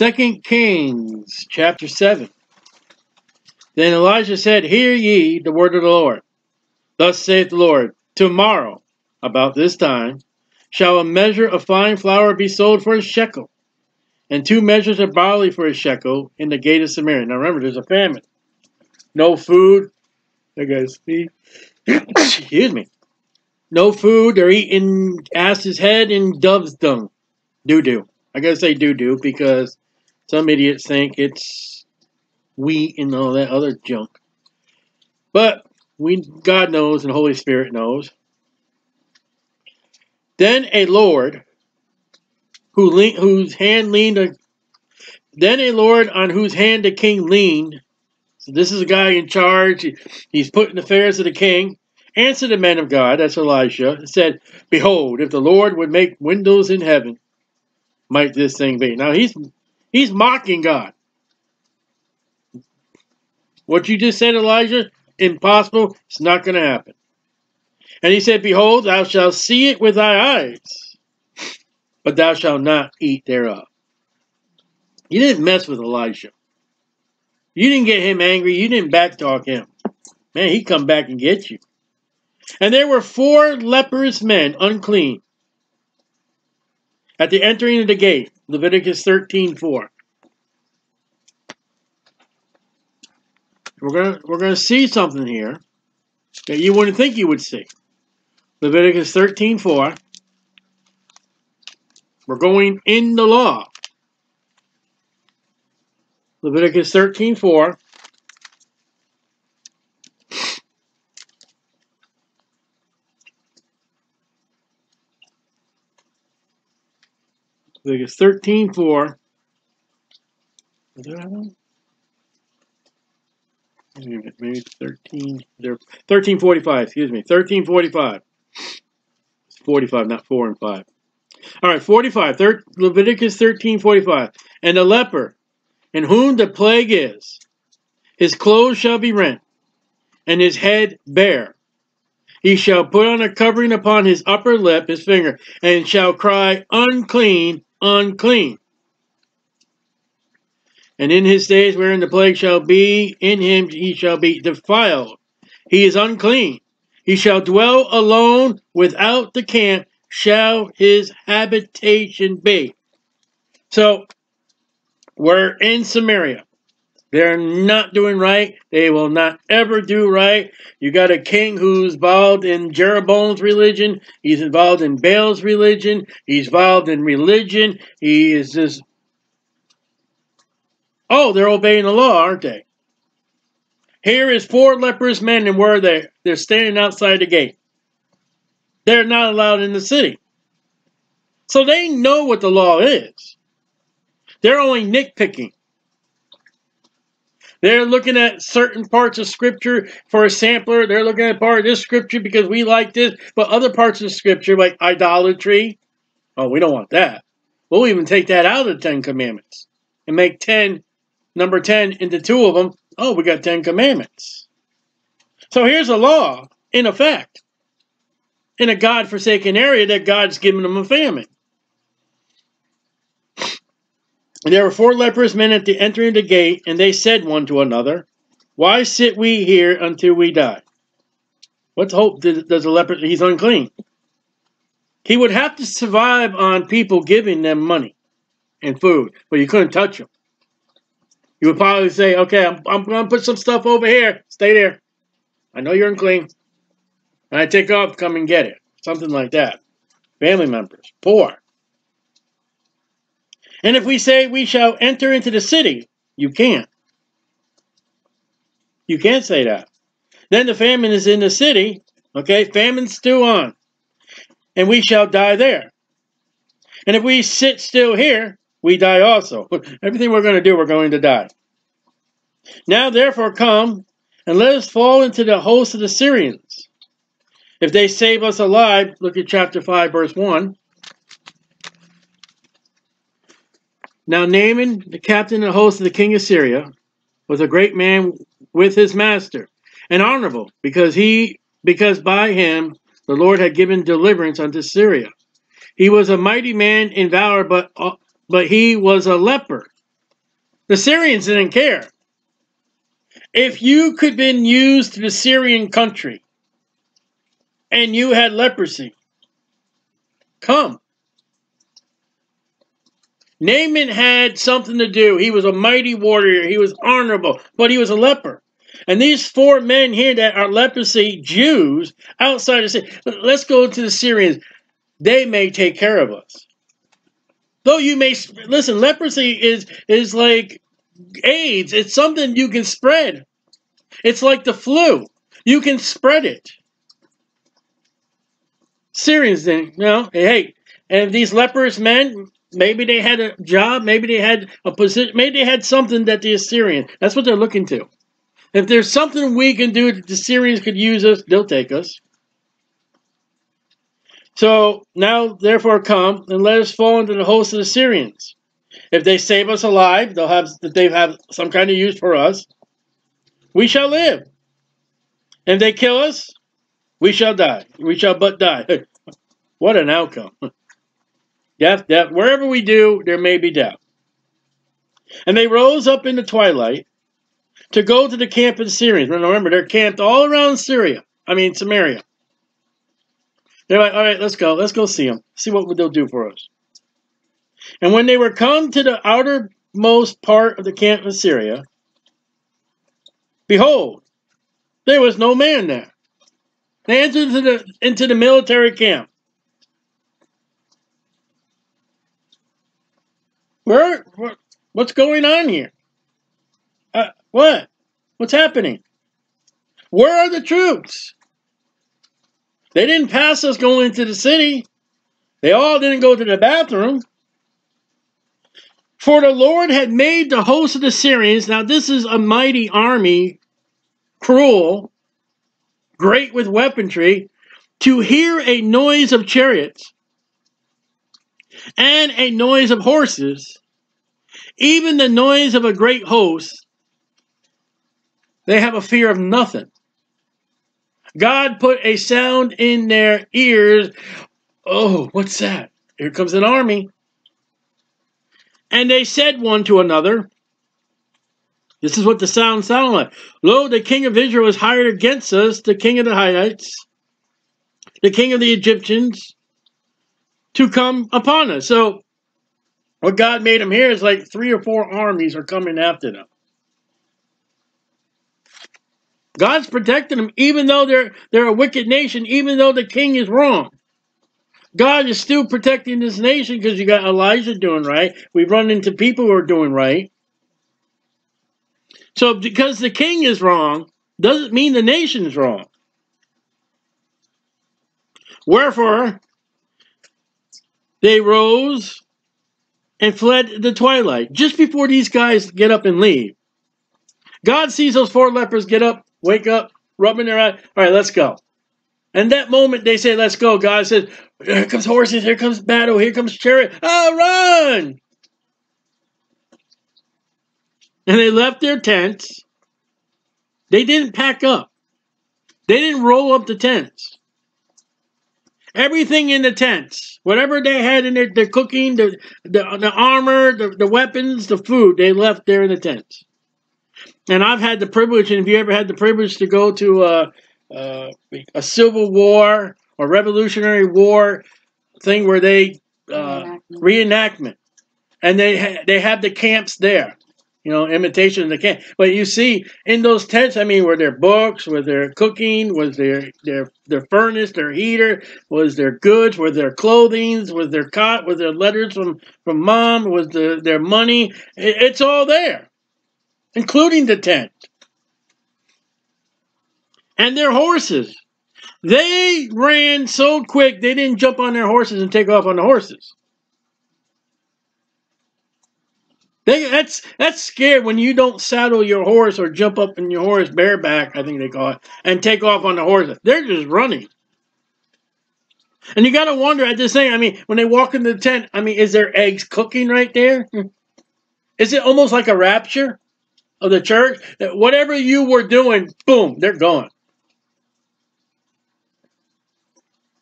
II Kings chapter 7. Then Elijah said, Hear ye the word of the Lord. Thus saith the Lord, Tomorrow, about this time, shall a measure of fine flour be sold for a shekel, and 2 measures of barley for a shekel in the gate of Samaria. Now remember, there's a famine. No food. There goes the... Excuse me. No food. They're eating ass's head and dove's dung. Doo-doo. I gotta say doo-doo because some idiots think it's wheat and all that other junk. But God knows and the Holy Spirit knows. Then a Lord on whose hand the king leaned. So this is a guy in charge. He's putting the affairs of the king. Answered the man of God, that's Elisha, and said, Behold, if the Lord would make windows in heaven, might this thing be? Now he's mocking God. What you just said, Elijah, impossible. It's not going to happen. And he said, Behold, thou shalt see it with thy eyes, but thou shalt not eat thereof. You didn't mess with Elisha. You didn't get him angry. You didn't backtalk him. Man, he'd come back and get you. And there were 4 leprous men, unclean, at the entering of the gate, Leviticus 13:4. We're gonna see something here that you wouldn't think you would see. Leviticus 13:4. We're going in the law. Leviticus 13:4. Leviticus 13:4. Is that one? Maybe 13. 13:45. Excuse me. 13:45. It's 45, not 4 and 5. All right, 45. Leviticus 13:45. And the leper, in whom the plague is, his clothes shall be rent, and his head bare. He shall put on a covering upon his upper lip, his finger, and shall cry, Unclean, unclean. And in his days wherein the plague shall be, in him he shall be defiled. He is unclean. He shall dwell alone without the camp, shall his habitation be. So, we're in Samaria. They're not doing right. They will not ever do right. You got a king who's involved in Jeroboam's religion. He's involved in Baal's religion. He's involved in religion. He is just... Oh, they're obeying the law, aren't they? Here is 4 leprous men, and where are they? They're standing outside the gate. They're not allowed in the city. So they know what the law is. They're only nitpicking. They're looking at certain parts of Scripture for a sampler. They're looking at part of this Scripture because we like this. But other parts of Scripture, like idolatry, oh, we don't want that. We'll even take that out of the 10 Commandments and make number 10 into 2 of them. Oh, we got 10 Commandments. So here's a law, in effect, in a God-forsaken area that God's giving them a famine. And there were 4 leprous men at the entering of the gate, and they said one to another, Why sit we here until we die? What hope does a leper? He's unclean. He would have to survive on people giving them money and food, but you couldn't touch them. You would probably say, Okay, I'm going to put some stuff over here. Stay there. I know you're unclean. And I take off, come and get it. Something like that. Family members, poor. And if we say we shall enter into the city, you can't. You can't say that. Then the famine is in the city. Okay, famine's still on. And we shall die there. And if we sit still here, we die also. Everything we're going to do, we're going to die. Now therefore come, and let us fall into the host of the Syrians. If they save us alive, look at chapter 5, verse 1. Now Naaman, the captain of the host of the king of Syria, was a great man with his master, and honorable, because by him the Lord had given deliverance unto Syria. He was a mighty man in valor, but he was a leper, The Syrians didn't care. If you could have been used to the Syrian country and you had leprosy, come. Naaman had something to do. He was a mighty warrior. He was honorable, but he was a leper. And these four men here that are leprosy Jews outside of Syria, let's go to the Syrians. They may take care of us. Though you may, listen, leprosy is like AIDS. It's something you can spread. It's like the flu. You can spread it. Syrians didn't, no, hey, and these leprous men, maybe they had a job, maybe they had a position, maybe they had something that the Assyrians, that's what they're looking to. If there's something we can do that the Syrians could use us, they'll take us. So now, therefore, come and let us fall into the host of the Syrians. If they save us alive, they have some kind of use for us. We shall live. If they kill us, we shall die. We shall but die. What an outcome. Death. Wherever we do, there may be death. And they rose up in the twilight to go to the camp of the Syrians. Remember, they're camped all around Samaria. They're like, all right, let's go. Let's go see them. See what they'll do for us. And when they were come to the outermost part of the camp of Syria, behold, there was no man there. They entered into the military camp. What's going on here? What's happening? Where are the troops? They didn't pass us going into the city. They all didn't go to the bathroom. For the Lord had made the host of the Syrians, now this is a mighty army, cruel, great with weaponry, to hear a noise of chariots and a noise of horses, even the noise of a great host. They have a fear of nothing. God put a sound in their ears. Oh, what's that? Here comes an army. And they said one to another, this is what the sound sounded like. Lo, the king of Israel is hired against us, the king of the Hittites, the king of the Egyptians, to come upon us. So what God made them hear is like three or four armies are coming after them. God's protecting them, even though they're a wicked nation, even though the king is wrong. God is still protecting this nation because you got Elijah doing right. We've run into people who are doing right. So because the king is wrong, doesn't mean the nation is wrong. Wherefore, they rose and fled the twilight. Just before these guys get up and leave, God sees those four lepers get up, wake up, rubbing their eyes. All right, let's go. And that moment they say, let's go, God says, here comes horses, here comes battle, here comes chariot. Oh, run! And they left their tents. They didn't pack up. They didn't roll up the tents. Everything in the tents, whatever they had in there, the cooking, the armor, the weapons, the food, they left there in the tents. And I've had the privilege, and if you ever had the privilege to go to a Civil War or Revolutionary War thing where they reenactment, and they have the camps there. You know, imitation of the camp. But you see, in those tents, I mean, were there books, was there cooking, was their furnace, their heater, was there goods, were there clothings, was their cot, was there letters from mom, was their money? It's all there, including the tent. And their horses. They ran so quick, they didn't jump on their horses and take off on the horses. That's scary when you don't saddle your horse or jump up in your horse, bareback, I think they call it, and take off on the horse. They're just running. And you got to wonder at this thing, I mean, when they walk into the tent, I mean, is there eggs cooking right there? Is it almost like a rapture of the church? That whatever you were doing, boom, they're gone.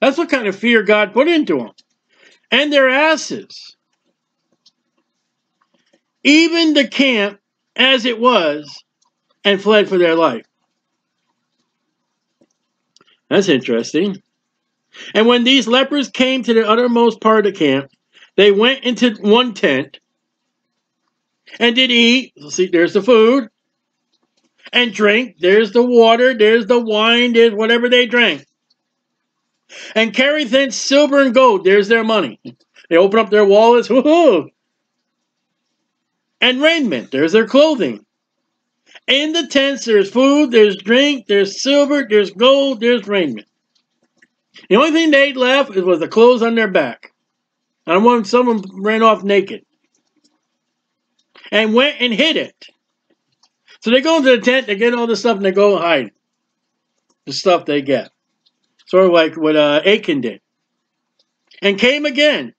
That's what kind of fear God put into them. And their asses. even the camp as it was, and fled for their life. That's interesting. And when these lepers came to the uttermost part of the camp, they went into one tent and did eat. See, there's the food. And drink. There's the water. There's the wine. There's whatever they drank. And carried thence silver and gold. There's their money. They open up their wallets. Woohoo! And raiment. There's their clothing. In the tents, there's food, there's drink, there's silver, there's gold, there's raiment. The only thing they left was the clothes on their back. And some of them ran off naked. And went and hid it. So they go into the tent, they get all this stuff, and they go and hide the stuff they get. Sort of like what Achan did. And came again.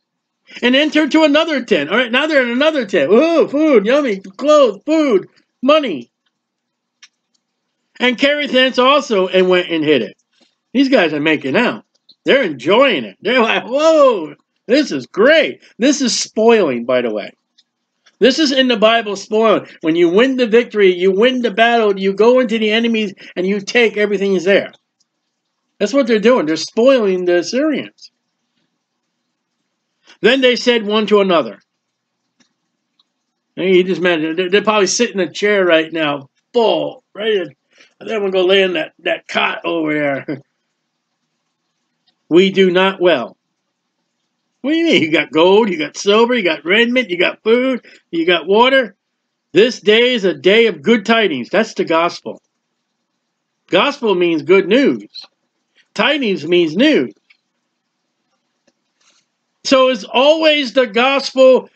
And entered to another tent. All right, now they're in another tent. Woohoo, food, yummy, clothes, food, money. And carried thence also and went and hid it. These guys are making out. They're enjoying it. They're like, whoa, this is great. This is spoiling, by the way. This is in the Bible, spoiling. When you win the victory, you win the battle, you go into the enemies and you take everything that's there. That's what they're doing. They're spoiling the Assyrians. Then they said one to another. And you just imagine, they're probably sitting in a chair right now, full, ready to. And then we'll go lay in that cot over there. We do not well. What do you mean? You got gold, you got silver, you got raiment, you got food, you got water. This day is a day of good tidings. That's the gospel. Gospel means good news. Tidings means news. So it's always the gospel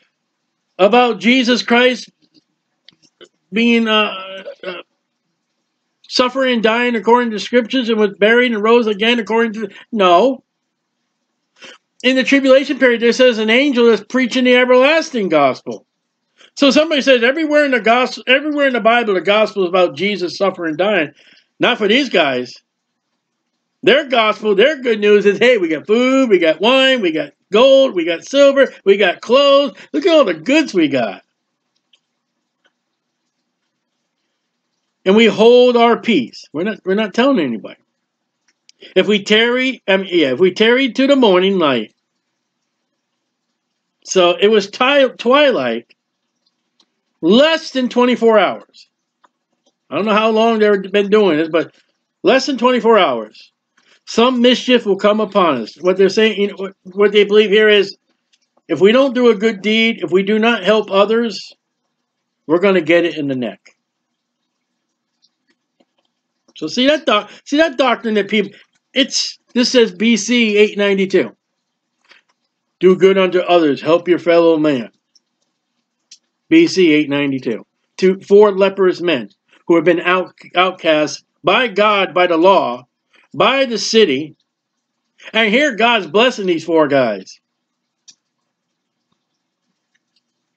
about Jesus Christ being suffering and dying according to the scriptures and was buried and rose again according to... No. In the tribulation period, there says an angel is preaching the everlasting gospel. So somebody says everywhere in the gospel, everywhere in the Bible, the gospel is about Jesus suffering and dying. Not for these guys. Their gospel, their good news is, hey, we got food, we got wine, we got gold, we got silver, we got clothes. Look at all the goods we got. And we hold our peace. We're not telling anybody. If we tarry to the morning light. So it was twilight, less than 24 hours. I don't know how long they've been doing this, but less than 24 hours. Some mischief will come upon us. What they're saying, you know, what they believe here is, if we don't do a good deed, if we do not help others, we're going to get it in the neck. So see that doctrine that people, this says BC 892. Do good unto others, help your fellow man. BC 892. To four leprous men who have been outcast by God, by the law, by the city. And here God's blessing these four guys.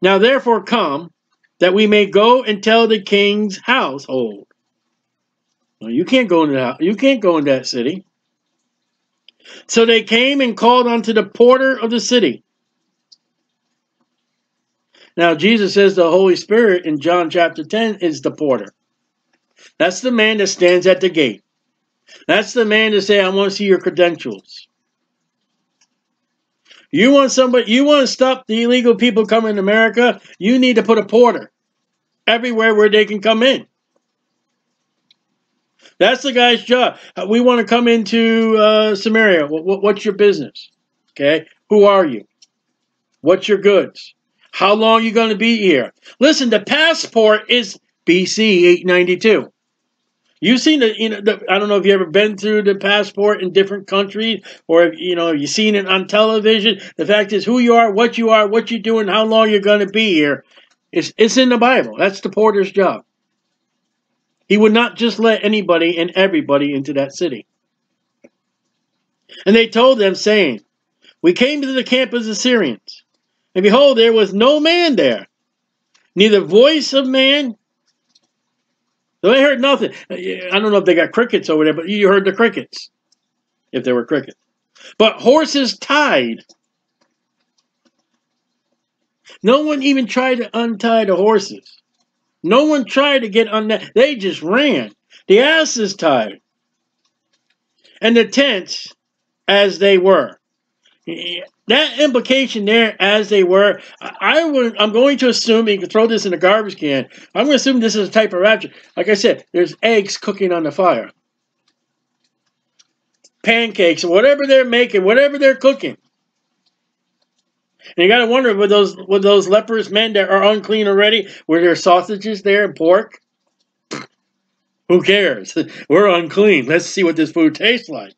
Now therefore come, that we may go and tell the king's household. You can't go into that. You can't go in that city. So they came and called unto the porter of the city. Now Jesus says the Holy Spirit in John chapter 10 is the porter. That's the man that stands at the gate. That's the man that says, I want to see your credentials. You want to stop the illegal people coming to America? You need to put a porter everywhere where they can come in. That's the guy's job. We want to come into Samaria. What's your business? Okay. Who are you? What's your goods? How long are you going to be here? Listen, the passport is BC 892. You've seen the, I don't know if you've ever been through the passport in different countries, or if, you've seen it on television. The fact is who you are, what you do, and how long you're going to be here. It's in the Bible. That's the porter's job. He would not just let anybody and everybody into that city. And they told them, saying, we came to the camp of the Syrians, and behold, there was no man there, neither voice of man. So they heard nothing. I don't know if they got crickets over there, but you heard the crickets, if there were crickets. But horses tied, No one even tried to untie the horses. No one tried to get untied. They just ran. The asses tied. And the tents as they were. That implication there, as they were, I'm going to assume, you can throw this in a garbage can, I'm going to assume this is a type of rapture. Like I said, there's eggs cooking on the fire. Pancakes, whatever they're making, whatever they're cooking. And you got to wonder, with those leprous men that are unclean already, were there sausages there and pork? Who cares? We're unclean. Let's see what this food tastes like.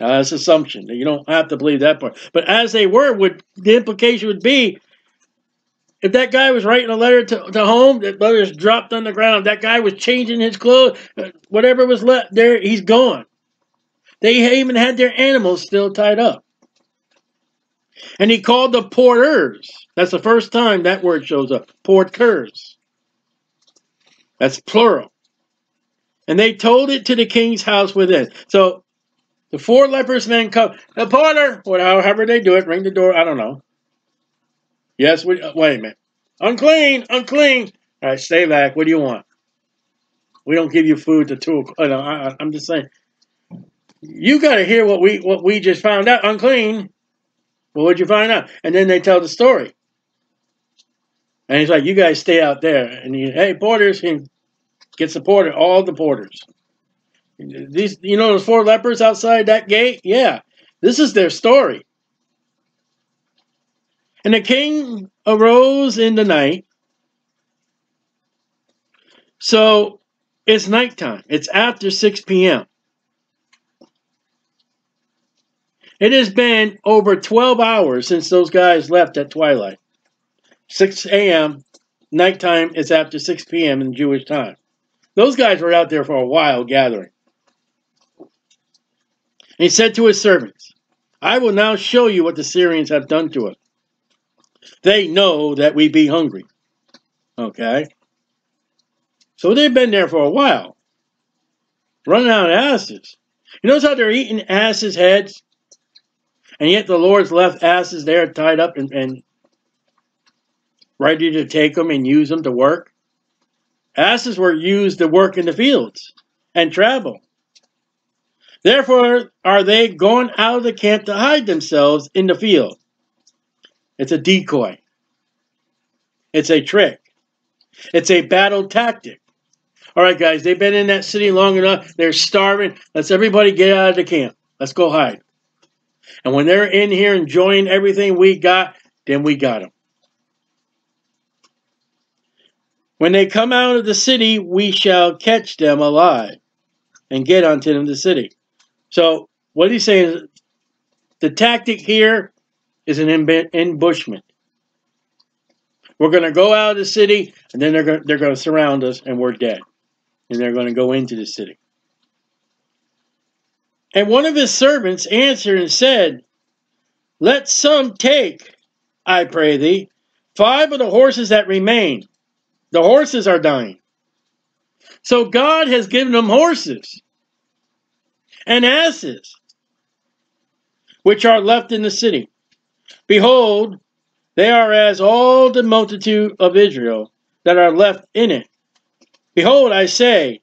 Now, that's an assumption. You don't have to believe that part. But as they were, the implication would be, if that guy was writing a letter to home, that letters dropped on the ground, that guy was changing his clothes, whatever was left there, he's gone. They even had their animals still tied up. And he called the porters. That's the first time that word shows up. Porters. That's plural. And they told it to the king's house within. So, the four leprous men come. The porter, however they do it, ring the door. I don't know. Yes, wait a minute. Unclean, unclean. All right, stay back. What do you want? We don't give you food to 2 o'clock. No, I'm just saying. You got to hear what we just found out. Unclean. Well, what'd you find out? And then they tell the story. And he's like, you guys stay out there. And he, hey, porters, he gets the porter, all the porters. These, you know, those four lepers outside that gate? Yeah, this is their story. And the king arose in the night. So it's nighttime. It's after 6 p.m. It has been over 12 hours since those guys left at twilight. 6 a.m. Nighttime is after 6 p.m. in Jewish time. Those guys were out there for a while gathering. And he said to his servants, I will now show you what the Syrians have done to us. They know that we be hungry. Okay? So they've been there for a while. Running out of asses. You notice how they're eating asses' heads? And yet the Lord's left asses there tied up and ready to take them and use them to work. Asses were used to work in the fields and travel. Therefore, are they gone out of the camp to hide themselves in the field? It's a decoy. It's a trick. It's a battle tactic. All right, guys, they've been in that city long enough. They're starving. Let's everybody get out of the camp. Let's go hide. And when they're in here enjoying everything we got, then we got them. When they come out of the city, we shall catch them alive and get unto them the city. So what he's saying is the tactic here is an ambushment. We're going to go out of the city, and then they're going to surround us, and we're dead. And they're going to go into the city. And one of his servants answered and said, Let some take, I pray thee, 5 of the horses that remain. The horses are dying. So God has given them horses and asses, which are left in the city. Behold, they are as all the multitude of Israel that are left in it. Behold, I say,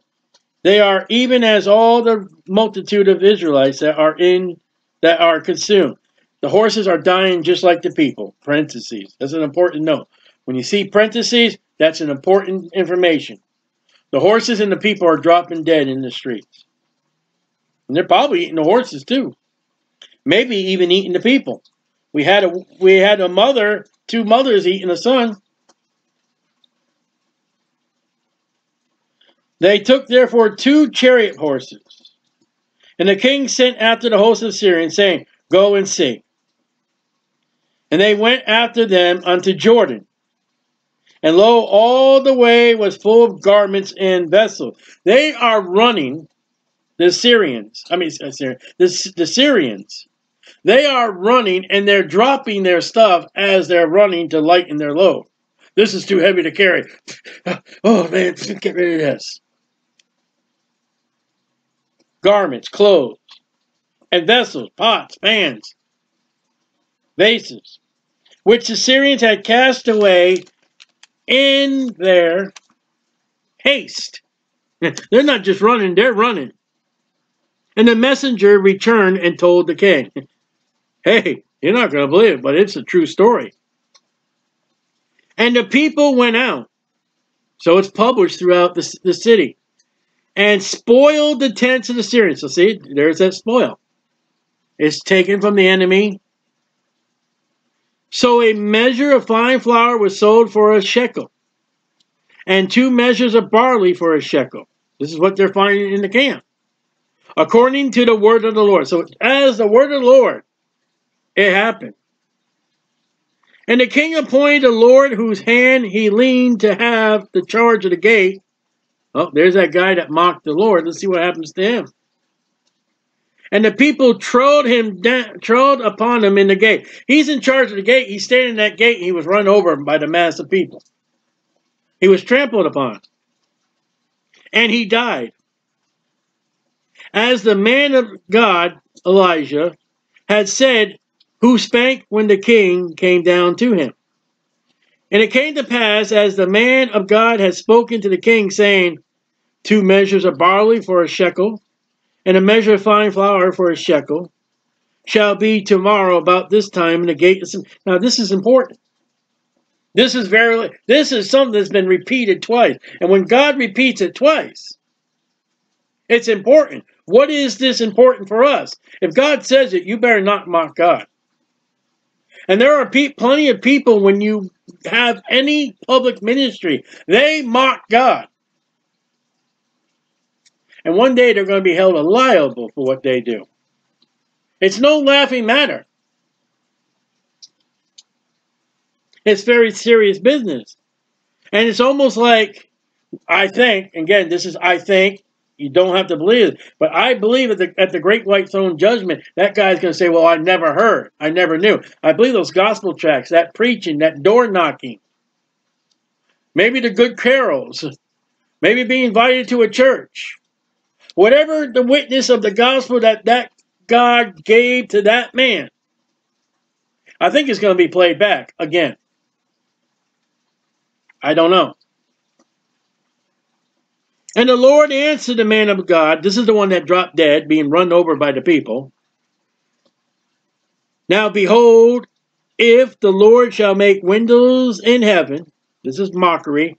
they are even as all the multitude of Israelites that are consumed. The horses are dying just like the people. Parentheses. That's an important note. When you see parentheses, that's an important information. The horses and the people are dropping dead in the streets. And they're probably eating the horses too. Maybe even eating the people. We had a mother, 2 mothers eating a son. They took therefore 2 chariot horses. And the king sent after the host of Syria, saying, Go and see. And they went after them unto Jordan. And lo, all the way was full of garments and vessels. They are running, the Syrians. They are running, and they're dropping their stuff as they're running to lighten their load. This is too heavy to carry. Oh, man, get rid of this. Garments, clothes, and vessels, pots, pans, vases. which the Syrians had cast away in their haste. They're not just running, they're running. And the messenger returned and told the king, hey, you're not going to believe it, but it's a true story. And the people went out, so it's published throughout the city, and spoiled the tents of the Syrians. So see, there's that spoil. It's taken from the enemy. So a measure of fine flour was sold for a shekel, and 2 measures of barley for a shekel. This is what they're finding in the camp, according to the word of the Lord. So as the word of the Lord, it happened. And the king appointed a Lord whose hand he leaned to have the charge of the gate. Oh, there's that guy that mocked the Lord. Let's see what happens to him. And the people trod upon him in the gate. He's in charge of the gate. He's standing in that gate, and he was run over by the mass of people. He was trampled upon. And he died, as the man of God, Elijah, had said, who spake when the king came down to him. And it came to pass, as the man of God had spoken to the king, saying, 2 measures of barley for a shekel, and a measure of fine flour for a shekel, shall be tomorrow about this time in the gate. Now this is important. This is something that's been repeated twice. And when God repeats it twice, it's important. What is this important for us? If God says it, you better not mock God. And there are plenty of people, when you have any public ministry, they mock God. And one day they're going to be held liable for what they do. It's no laughing matter. It's very serious business. And it's almost like, I think, again, this is I think, you don't have to believe it, but I believe at the Great White Throne Judgment, that guy's going to say, well, I never heard, I never knew. I believe those gospel tracts, that preaching, that door knocking, maybe the good carols, maybe being invited to a church, whatever the witness of the gospel that God gave to that man, I think it's going to be played back again. I don't know. And the Lord answered the man of God. This is the one that dropped dead, being run over by the people. Now behold, if the Lord shall make windows in heaven, this is mockery,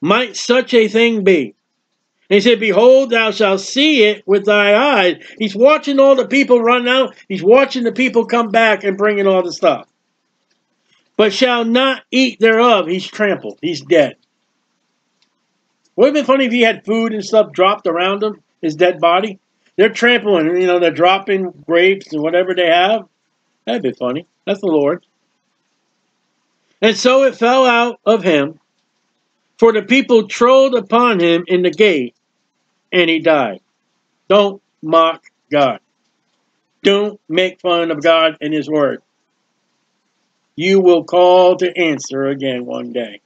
might such a thing be? And he said, behold, thou shalt see it with thy eyes. He's watching all the people run out. He's watching the people come back and bring in all the stuff. But shall not eat thereof. He's trampled. He's dead. Would have been funny if he had food and stuff dropped around him, his dead body. They're trampling, you know, they're dropping grapes and whatever they have. That'd be funny. That's the Lord. And so it fell out of him, for the people trod upon him in the gate, and he died. Don't mock God. Don't make fun of God and his word. You will call to answer again one day.